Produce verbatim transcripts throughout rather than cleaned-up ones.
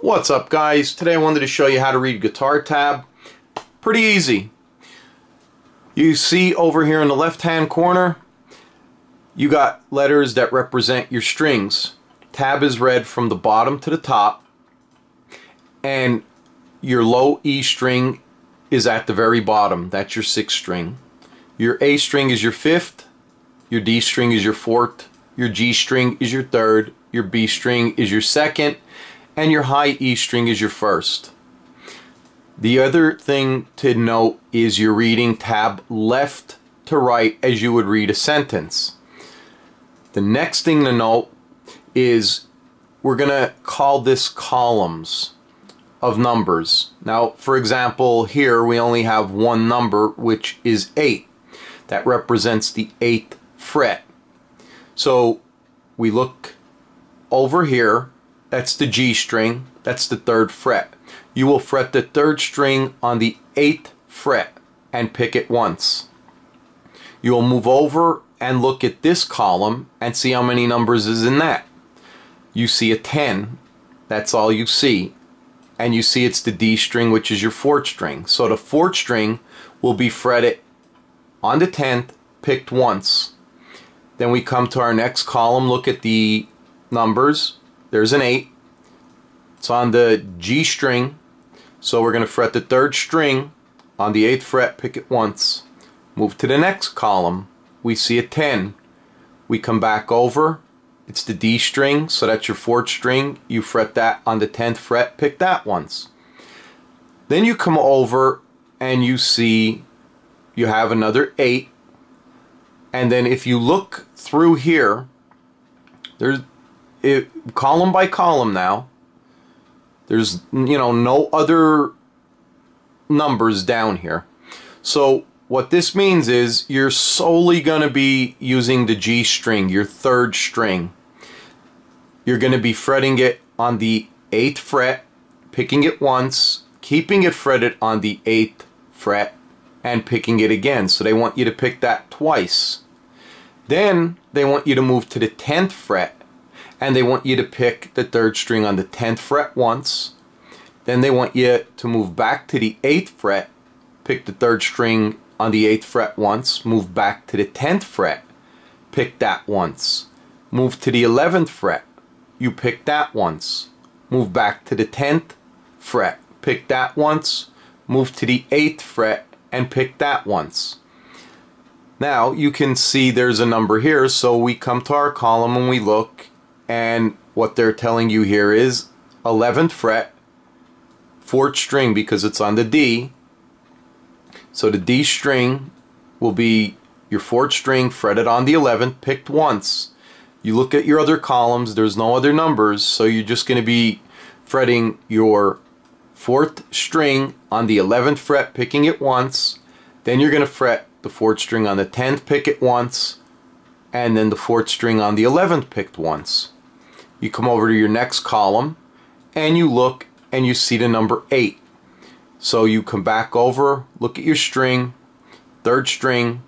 What's up, guys? Today I wanted to show you how to read guitar tab. Pretty easy. You see over here in the left hand corner you got letters that represent your strings. Tab is read from the bottom to the top, and your low E string is at the very bottom. That's your sixth string. Your A string is your fifth, your D string is your fourth, your G string is your third, your B string is your second, and your high E string is your first. The other thing to note is you're reading tab left to right as you would read a sentence. The next thing to note is we're gonna call this columns of numbers. Now, for example, here we only have one number, which is eight. That represents the eighth fret. So we look over here, that's the G string, that's the third fret. You will fret the third string on the eighth fret and pick it once. You will move over and look at this column and see how many numbers is in that. You see a ten, that's all you see, and you see it's the D string, which is your fourth string. So the fourth string will be fretted on the tenth, picked once. Then we come to our next column, look at the numbers. There's an eight, it's on the G string, so we're going to fret the third string on the eighth fret, pick it once. Move to the next column, we see a ten, we come back over, it's the D string, so that's your fourth string, you fret that on the tenth fret, pick that once. Then you come over and you see you have another eight, and then if you look through here, there's It, column by column now, there's you know no other numbers down here. So what this means is you're solely going to be using the G string, your third string. You're going to be fretting it on the eighth fret, picking it once, keeping it fretted on the eighth fret, and picking it again. So they want you to pick that twice. Then they want you to move to the tenth fret, and they want you to pick the third string on the tenth fret once. Then they want you to move back to the eighth fret, pick the third string on the eighth fret once, move back to the tenth fret, pick that once. Move to the eleventh fret, you pick that once. Move back to the tenth fret, pick that once. Move to the eighth fret and pick that once. Now you can see there's a number here, so we come to our column and we look, and what they're telling you here is eleventh fret, fourth string, because it's on the D. So the D string will be your fourth string fretted on the eleventh, picked once. You look at your other columns, there's no other numbers, so you're just going to be fretting your fourth string on the eleventh fret, picking it once. Then you're going to fret the fourth string on the tenth, pick it once, and then the fourth string on the eleventh, picked once. You come over to your next column and you look and you see the number eight. So you come back over, look at your string, third string,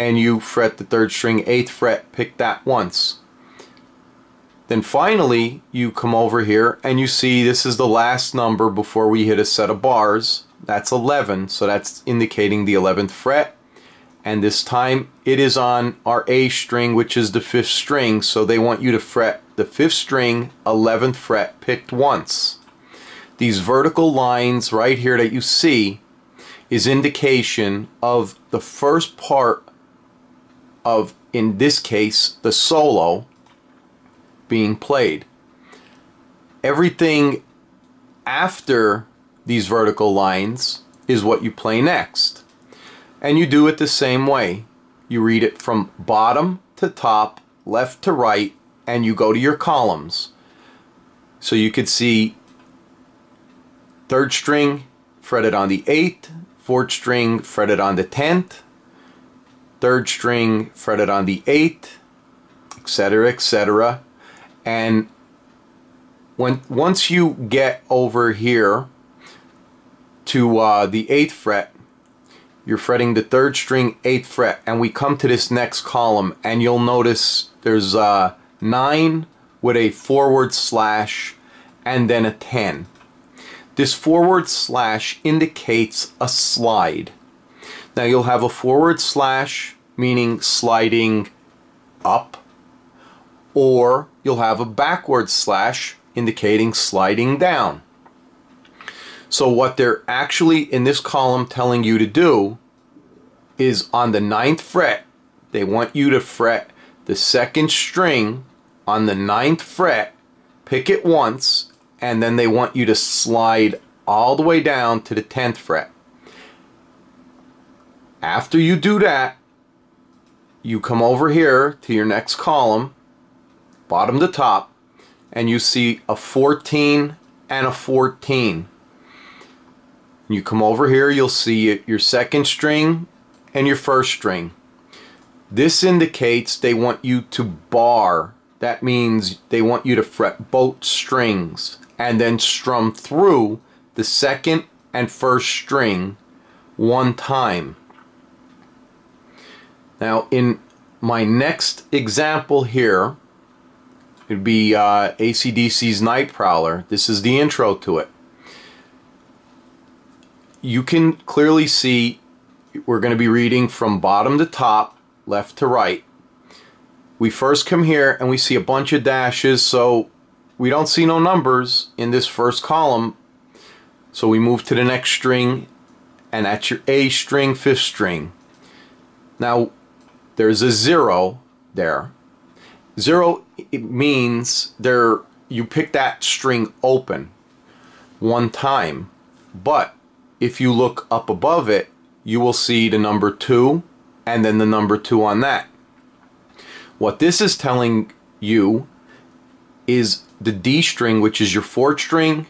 and you fret the third string, eighth fret, pick that once. Then finally you come over here and you see this is the last number before we hit a set of bars. That's eleven, so that's indicating the eleventh fret. And this time it is on our A string, which is the fifth string, so they want you to fret the fifth string, eleventh fret, picked once. These vertical lines right here that you see is indication of the first part of, in this case, the solo being played. Everything after these vertical lines is what you play next. And you do it the same way. You read it from bottom to top, left to right, and you go to your columns. So you could see third string fretted on the eighth, fourth string fretted on the tenth, third string fretted on the eighth, et cetera, et cetera. And when once you get over here to uh, the eighth fret, you're fretting the third string, eighth fret, and we come to this next column and you'll notice there's uh, nine with a forward slash and then a ten. This forward slash indicates a slide. Now you'll have a forward slash meaning sliding up, or you'll have a backward slash indicating sliding down. So what they're actually in this column telling you to do is on the ninth fret, they want you to fret the second string on the ninth fret, pick it once, and then they want you to slide all the way down to the tenth fret. After you do that, you come over here to your next column, bottom to top, and you see a fourteen and a fourteen. You come over here, you'll see your second string and your first string. This indicates they want you to bar. That means they want you to fret both strings and then strum through the second and first string one time. Now in my next example here, it'd be uh, A C D C's Night Prowler. This is the intro to it. You can clearly see we're going to be reading from bottom to top, left to right. We first come here and we see a bunch of dashes, so we don't see no numbers in this first column. So we move to the next string, and that's your A string, fifth string. Now there's a zero there. Zero, it means there you pick that string open one time, but if you look up above it, you will see the number two and then the number two on that. What this is telling you is the D string, which is your fourth string,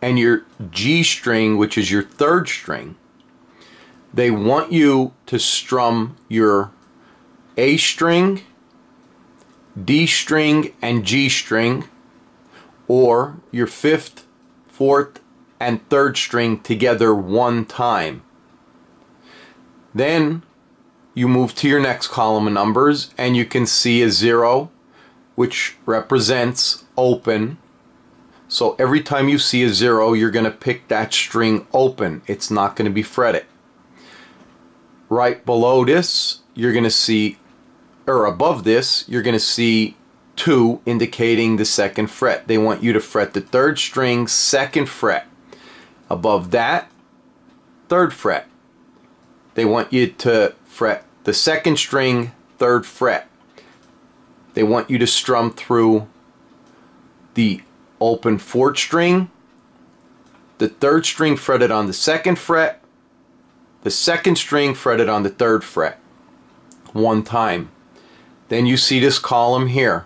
and your G string, which is your third string. They want you to strum your A string, D string, and G string, or your fifth, fourth, and third string together one time. Then you move to your next column of numbers and you can see a zero, which represents open. So every time you see a zero, you're going to pick that string open. It's not going to be fretted. Right below this, you're going to see, or above this, you're going to see two indicating the second fret. They want you to fret the third string, second fret. Above that, third fret. They want you to fret the second string, third fret. They want you to strum through the open fourth string, the third string fretted on the second fret, the second string fretted on the third fret one time. Then you see this column here.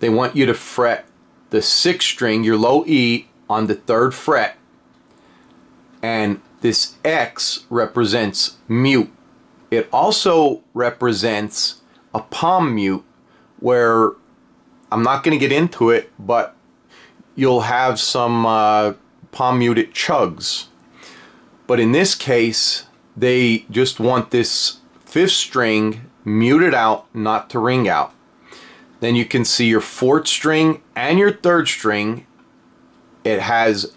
They want you to fret the sixth string, your low E, on the third fret, and this X represents mute. It also represents a palm mute, where I'm not going to get into it, but you'll have some uh, palm muted chugs. But in this case, they just want this fifth string muted out, not to ring out. Then you can see your fourth string and your third string. It has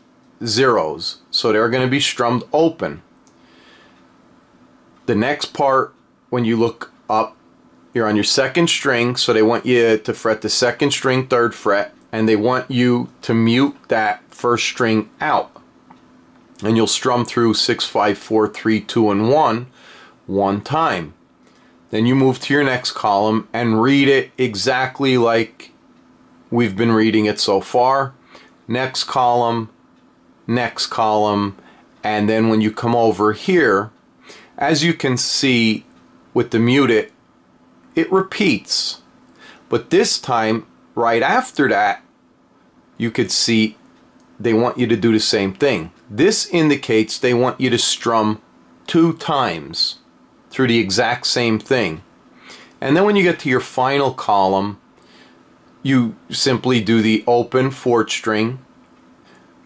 zeros, so they're going to be strummed open. The next part, when you look up, you're on your second string, so they want you to fret the second string, third fret, and they want you to mute that first string out. And you'll strum through six, five, four, three, two, and one, one time. Then you move to your next column and read it exactly like we've been reading it so far. Next column, next column, and then when you come over here, as you can see with the muted, it repeats. But this time, right after that, you could see they want you to do the same thing. This indicates they want you to strum two times through the exact same thing. And then when you get to your final column, you simply do the open fourth string,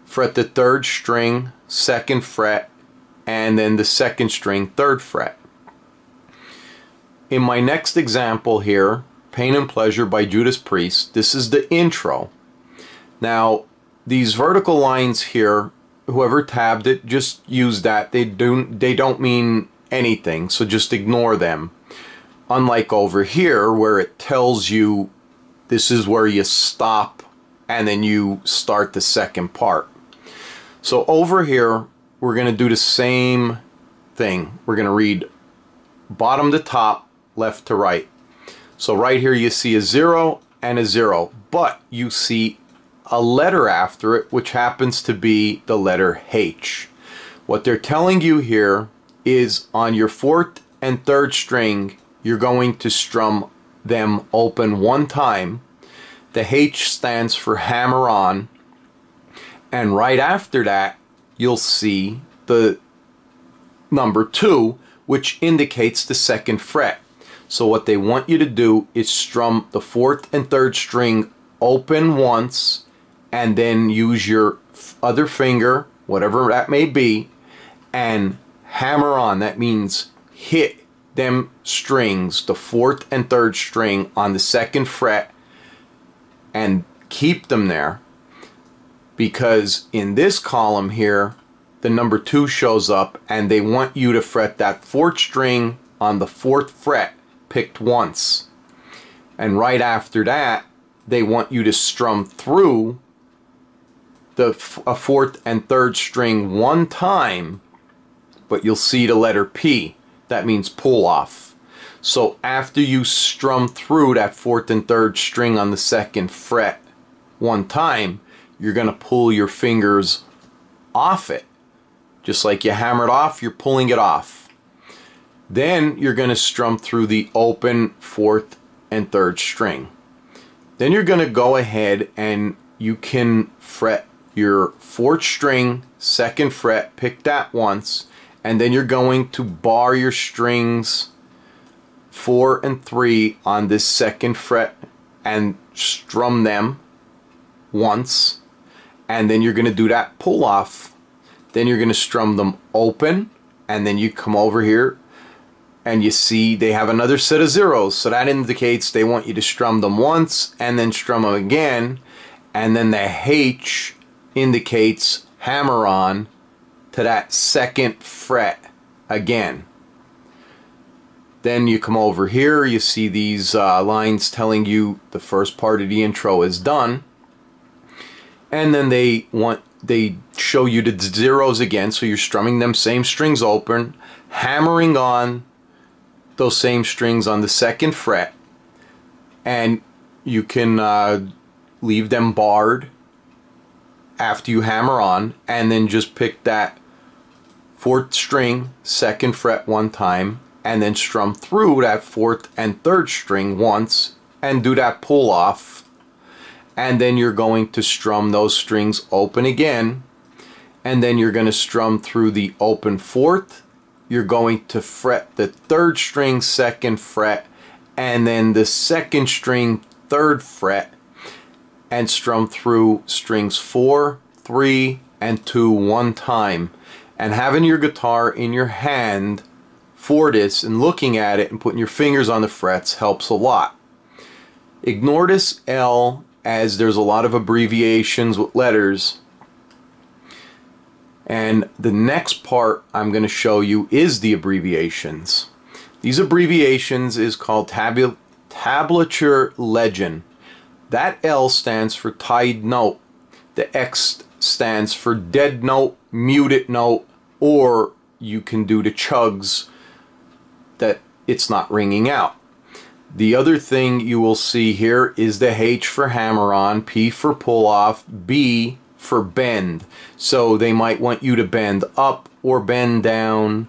fret the third string, second fret, and then the second string, third fret. In my next example here, Pain and Pleasure by Judas Priest, this is the intro. Now, these vertical lines here, whoever tabbed it, just use that. They do, they don't mean anything, so just ignore them. Unlike over here, where it tells you this is where you stop and then you start the second part. So over here, we're going to do the same thing. We're going to read bottom to top, left to right. So right here you see a zero and a zero, but you see a letter after it, which happens to be the letter H. What they're telling you here is on your fourth and third string, you're going to strum them open one time. The H stands for hammer on, and right after that you'll see the number two, which indicates the second fret. So what they want you to do is strum the fourth and third string open once, and then use your other finger, whatever that may be, and hammer on. That means hit them strings, the fourth and third string on the second fret, and keep them there, because in this column here the number two shows up, and they want you to fret that fourth string on the fourth fret picked once, and right after that they want you to strum through the f a fourth and third string one time, but you'll see the letter P. That means pull off. So after you strum through that fourth and third string on the second fret one time, you're going to pull your fingers off it. Just like you hammered off, you're pulling it off. Then you're going to strum through the open fourth and third string. Then you're going to go ahead and you can fret your fourth string, second fret, pick that once, and then you're going to bar your strings four and three on this second fret and strum them once, and then you're going to do that pull off. Then you're going to strum them open, and then you come over here and you see they have another set of zeros, so that indicates they want you to strum them once and then strum them again, and then the H indicates hammer on to that second fret again. Then you come over here, you see these uh, lines telling you the first part of the intro is done, and then they want they show you the zeros again, so you're strumming them same strings open, hammering on those same strings on the second fret, and you can uh, leave them barred after you hammer on, and then just pick that fourth string, second fret one time, and then strum through that fourth and third string once and do that pull off, and then you're going to strum those strings open again, and then you're going to strum through the open fourth, you're going to fret the third string, second fret, and then the second string, third fret, and strum through strings four, three, and two one time. And having your guitar in your hand for this and looking at it and putting your fingers on the frets helps a lot. Ignore this L, as there's a lot of abbreviations with letters, and the next part I'm going to show you is the abbreviations. These abbreviations is called tabu- tablature legend. That L stands for tied note, the X stands for dead note, muted note, or you can do the chugs that it's not ringing out. The other thing you will see here is the H for hammer on, P for pull off, B for bend. So they might want you to bend up or bend down.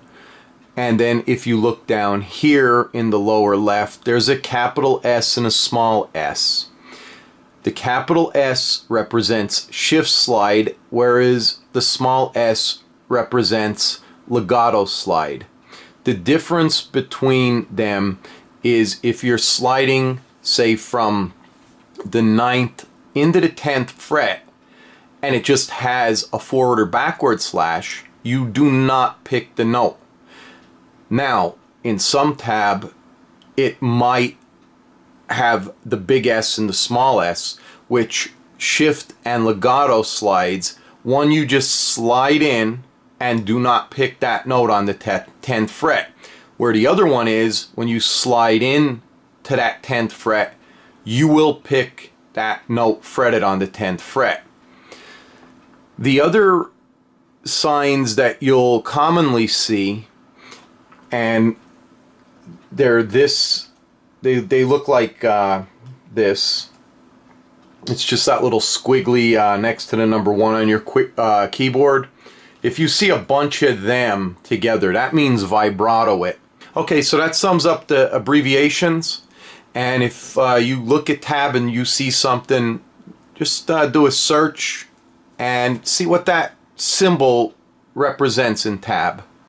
And then if you look down here in the lower left, there's a capital S and a small s. The capital S represents shift slide, whereas the small s represents legato slide. The difference between them is if you're sliding, say, from the ninth into the tenth fret, and it just has a forward or backward slash, you do not pick the note. Now, in some tab, it might have the big S and the small s, which shift and legato slides. One you just slide in and do not pick that note on the tenth fret. Where the other one is, when you slide in to that tenth fret, you will pick that note fretted on the tenth fret. The other signs that you'll commonly see, and they're this, they, they look like uh, this. It's just that little squiggly uh, next to the number one on your quick, uh, keyboard. If you see a bunch of them together, that means vibrato it. Okay, so that sums up the abbreviations. And if uh, you look at tab and you see something, just uh, do a search and see what that symbol represents in tab.